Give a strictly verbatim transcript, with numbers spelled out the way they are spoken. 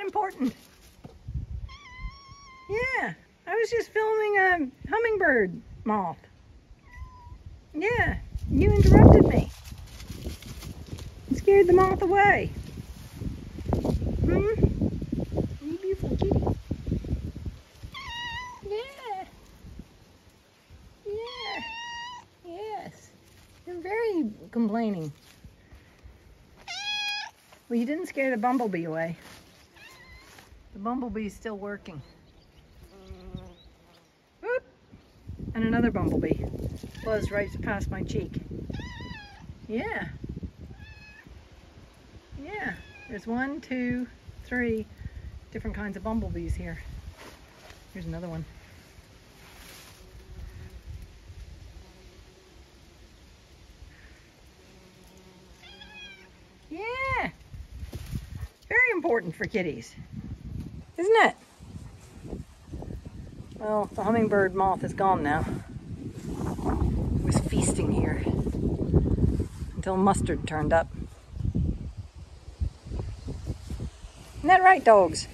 not important. Yeah, I was just filming a hummingbird moth. Yeah, you interrupted me. Scared the moth away. Hmm? You beautiful kitty. Yeah. Yeah. Yes. You're very complaining. Well, you didn't scare the bumblebee away. The bumblebee's still working. Whoop! And another bumblebee buzzed right past my cheek. Yeah. Yeah. There's one, two, three different kinds of bumblebees here. Here's another one. Yeah. Very important for kitties, isn't it? Well, the hummingbird moth is gone now. It was feasting here until mustard turned up. Isn't that right, dogs?